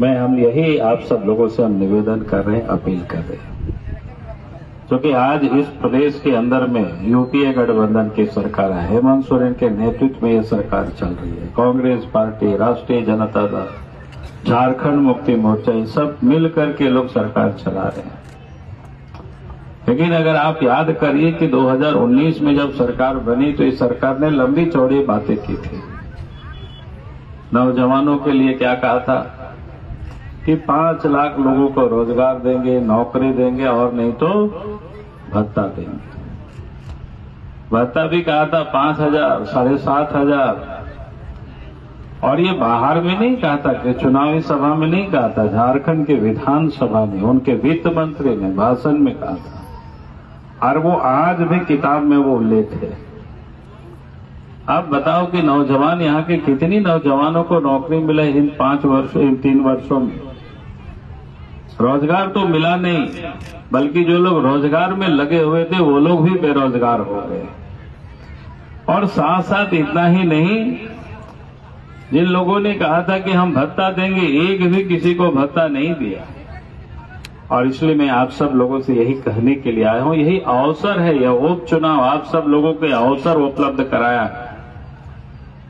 मैं हम यही आप सब लोगों से हम निवेदन कर रहे हैं, अपील कर रहे हैं, क्योंकि आज इस प्रदेश के अंदर में यूपीए गठबंधन की सरकार है, हेमंत सोरेन के नेतृत्व में ये सरकार चल रही है। कांग्रेस पार्टी, राष्ट्रीय जनता दल, झारखंड मुक्ति मोर्चा, ये सब मिलकर के लोग सरकार चला रहे हैं। लेकिन अगर आप याद करिए कि 2019 में जब सरकार बनी तो इस सरकार ने लंबी चौड़ी बातें की थी। नौजवानों के लिए क्या कहा था कि 5 लाख लोगों को रोजगार देंगे, नौकरी देंगे और नहीं तो भत्ता देंगे। भत्ता भी कहा था 5,000, 7,500, और ये बाहर में नहीं कहा था कि चुनावी सभा में नहीं कहा था, झारखंड के विधानसभा में उनके वित्त मंत्री ने भाषण में कहा था, और वो आज भी किताब में वो उल्लेख है। आप बताओ कि नौजवान, यहाँ के कितनी नौजवानों को नौकरी मिला इन 3 वर्षों में। रोजगार तो मिला नहीं, बल्कि जो लोग रोजगार में लगे हुए थे वो लोग भी बेरोजगार हो गए। और साथ साथ इतना ही नहीं, जिन लोगों ने कहा था कि हम भत्ता देंगे, एक भी किसी को भत्ता नहीं दिया। और इसलिए मैं आप सब लोगों से यही कहने के लिए आया हूं, यही अवसर है, यह उपचुनाव आप सब लोगों के अवसर उपलब्ध कराया।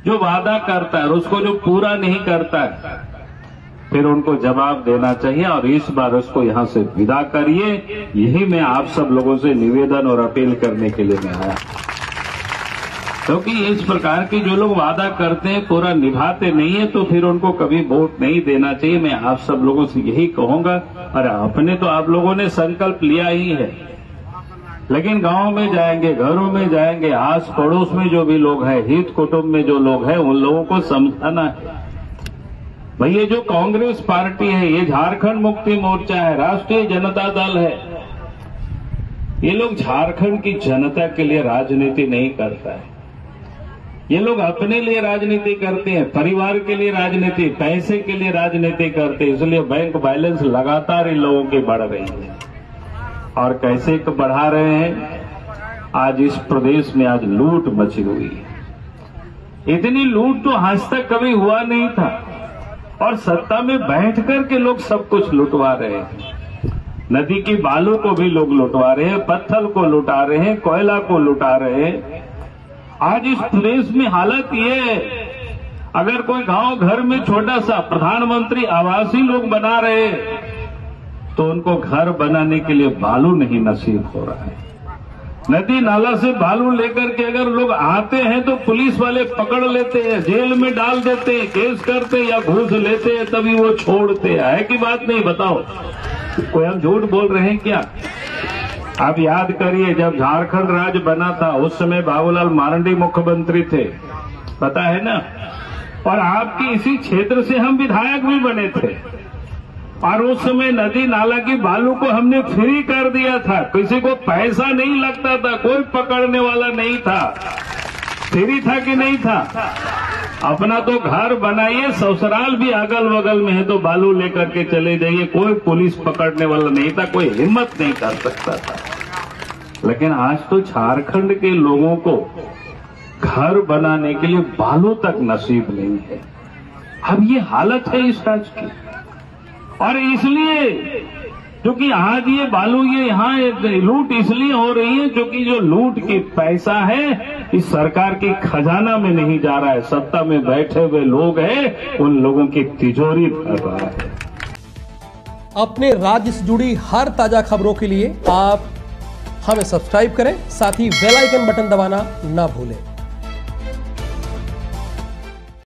जो वादा करता है और उसको जो पूरा नहीं करता है, फिर उनको जवाब देना चाहिए, और इस बार उसको यहां से विदा करिए। यही मैं आप सब लोगों से निवेदन और अपील करने के लिए मैं आया, क्योंकि इस प्रकार के जो लोग वादा करते हैं पूरा निभाते नहीं है तो फिर उनको कभी वोट नहीं देना चाहिए। मैं आप सब लोगों से यही कहूंगा। अरे अपने तो आप लोगों ने संकल्प लिया ही है, लेकिन गांव में जाएंगे, घरों में जाएंगे, आस पड़ोस में जो भी लोग हैं, हित कुटुंब में जो लोग हैं, उन लोगों को समझाना है। भैया जो कांग्रेस पार्टी है, ये झारखंड मुक्ति मोर्चा है, राष्ट्रीय जनता दल है, ये लोग झारखंड की जनता के लिए राजनीति नहीं करता है। ये लोग अपने लिए राजनीति करते हैं, परिवार के लिए राजनीति, पैसे के लिए राजनीति करते हैं। इसलिए बैंक बैलेंस लगातार इन लोगों की बढ़ रही है, और कैसे बढ़ा रहे हैं। आज इस प्रदेश में आज लूट मची हुई है, इतनी लूट तो आज तक कभी हुआ नहीं था, और सत्ता में बैठ कर के लोग सब कुछ लुटवा रहे हैं। नदी की बालू को भी लोग लुटवा रहे हैं, पत्थर को लुटा रहे हैं, कोयला को लुटा रहे हैं। आज इस प्रदेश में हालत ये है, अगर कोई गांव घर में छोटा सा प्रधानमंत्री आवासीय लोग बना रहे तो उनको घर बनाने के लिए बालू नहीं नसीब हो रहा है। नदी नाला से बालू लेकर के अगर लोग आते हैं तो पुलिस वाले पकड़ लेते हैं, जेल में डाल देते हैं, केस करते हैं या घूस लेते हैं, तभी वो छोड़ते हैं। कि बात नहीं, बताओ कोई हम झूठ बोल रहे हैं क्या? आप याद करिए जब झारखंड राज्य बना था उस समय बाबूलाल मारंडी मुख्यमंत्री थे, पता है ना, और आपके इसी क्षेत्र से हम विधायक भी बने थे, और उस समय नदी नाला की बालू को हमने फ्री कर दिया था। किसी को पैसा नहीं लगता था, कोई पकड़ने वाला नहीं था। फ्री था कि नहीं था? अपना तो घर बनाइए, ससुराल भी अगल बगल में है तो बालू लेकर के चले जाइए, कोई पुलिस पकड़ने वाला नहीं था, कोई हिम्मत नहीं कर सकता था। लेकिन आज तो झारखंड के लोगों को घर बनाने के लिए बालू तक नसीब नहीं है। अब ये हालत है इस राज्य की, और इसलिए क्योंकि आज ये बालू, ये यहाँ लूट इसलिए हो रही है क्योंकि जो लूट के पैसा है इस सरकार के खजाना में नहीं जा रहा है, सत्ता में बैठे हुए लोग हैं उन लोगों की तिजोरी भर रहा है। अपने राज्य से जुड़ी हर ताजा खबरों के लिए आप हमें सब्सक्राइब करें, साथ ही बेल आइकन बटन दबाना ना भूलें।